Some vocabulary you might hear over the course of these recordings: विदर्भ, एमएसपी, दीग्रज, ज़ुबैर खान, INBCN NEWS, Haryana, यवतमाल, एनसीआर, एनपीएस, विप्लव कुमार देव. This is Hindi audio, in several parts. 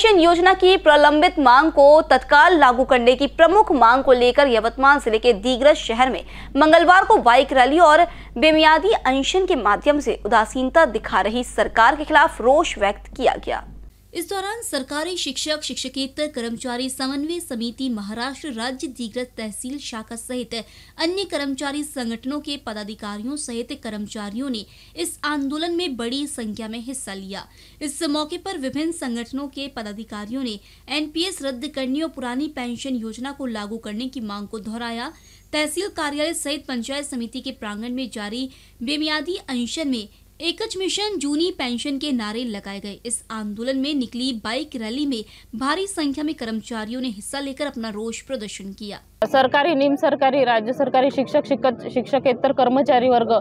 पेंशन योजना की प्रलंबित मांग को तत्काल लागू करने की प्रमुख मांग को लेकर यवतमाल जिले के दीग्रज शहर में मंगलवार को बाइक रैली और बेमियादी अनशन के माध्यम से उदासीनता दिखा रही सरकार के खिलाफ रोष व्यक्त किया गया। इस दौरान सरकारी शिक्षक, शिक्षकेतर कर्मचारी समन्वय समिति महाराष्ट्र राज्य दीग्रज तहसील शाखा सहित अन्य कर्मचारी संगठनों के पदाधिकारियों सहित कर्मचारियों ने इस आंदोलन में बड़ी संख्या में हिस्सा लिया। इस मौके पर विभिन्न संगठनों के पदाधिकारियों ने एनपीएस रद्द करने और पुरानी पेंशन योजना को लागू करने की मांग को दोहराया। तहसील कार्यालय सहित पंचायत समिति के प्रांगण में जारी बेमियादी अनशन में एकच मिशन जूनी पेंशन के नारे लगाए गए। इस आंदोलन में निकली बाइक रैली में भारी संख्या में कर्मचारियों ने हिस्सा लेकर अपना रोष प्रदर्शन किया। सरकारी, निम सरकारी, राज्य सरकारी शिक्षकेतर कर्मचारी वर्ग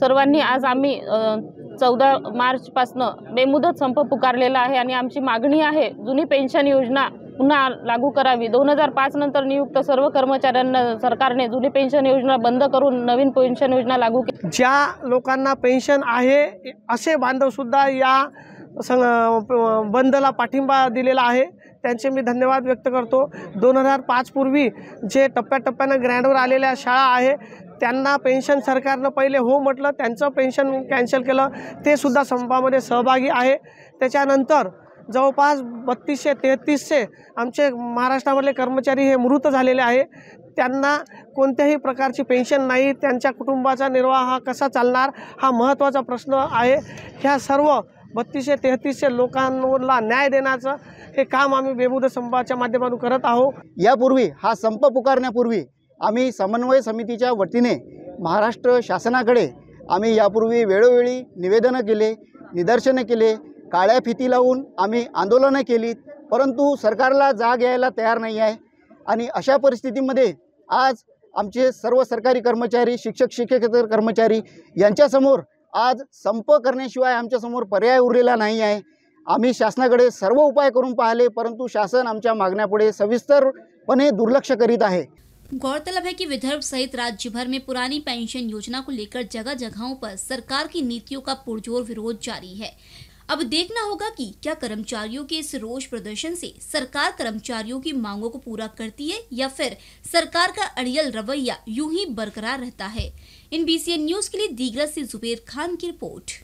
सर्वांनी आज आम्ही 14 मार्च पासून बेमुदत संप पुकारलेला आहे आणि आमची मागणी आहे जुनी पेन्शन योजना पुन्हा लागू करावी। 2005 नंतर नियुक्त सर्व कर्मचाऱ्यांना सरकारने जुनी पेन्शन योजना बंद करून नवीन पेन्शन योजना लागू केली। ज्या लोकांना पेन्शन आहे असे बांधव सुद्धा या बंदला पाठिंबा दिलेला आहे, त्यांचे मी धन्यवाद व्यक्त करतो। 2005 पूर्वी जे टप्प्याटप्प्याने ग्रँडवर आलेल्या शाळा आहे त्यांना पेन्शन सरकारनं पहिले हो म्हटलं, त्यांचं पेन्शन कॅन्सल केलं, ते सुद्धा संपामध्ये सहभागी आहे। त्याच्यानंतर जवळपास 32 ते 33 आमचे महाराष्ट्रामधले कर्मचारी हे मृत झालेले आहे। त्यांना कोणत्याही प्रकारची पेन्शन नाही, त्यांच्या कुटुंबाचा निर्वाह कसा चालणार हा महत्त्वाचा प्रश्न आहे। ह्या सर्व 32 ते 33 लोकांना न्याय देण्याचं हे काम आम्ही बेमुदत संपाच्या माध्यमातून करत आहोत। यापूर्वी हा संप पुकारण्यापूर्वी आम्ही समन्वय समितीच्या वतीने महाराष्ट्र शासनाकडे आम्ही यापूर्वी वेळोवेळी निवेदन केले, निदर्शने केले, काळ्या फिती लावून आम्ही आंदोलनं केली, परंतु सरकारला जाग यायला तयार नाही आहे। आणि अशा परिस्थितीमध्ये आज आमचे सर्व सरकारी कर्मचारी, शिक्षक शिक्षकेतर कर्मचारी यांच्यासमोर आज संप करण्याशिवाय आमच्यासमोर पर्याय उरलेला नाही आहे। आम्ही शासनाकडे सर्व उपाय करून पाहिले, परंतु शासन आमच्या मागण्यापुढे सविस्तरपणे दुर्लक्ष करीत आहे। गौरतलब है कि विदर्भ सहित राज्य भर में पुरानी पेंशन योजना को लेकर जगह जगहों पर सरकार की नीतियों का पुरजोर विरोध जारी है। अब देखना होगा कि क्या कर्मचारियों के इस रोष प्रदर्शन से सरकार कर्मचारियों की मांगों को पूरा करती है या फिर सरकार का अड़ियल रवैया यूं ही बरकरार रहता है। INBCN न्यूज के लिए दीग्रज से ज़ुबैर खान की रिपोर्ट।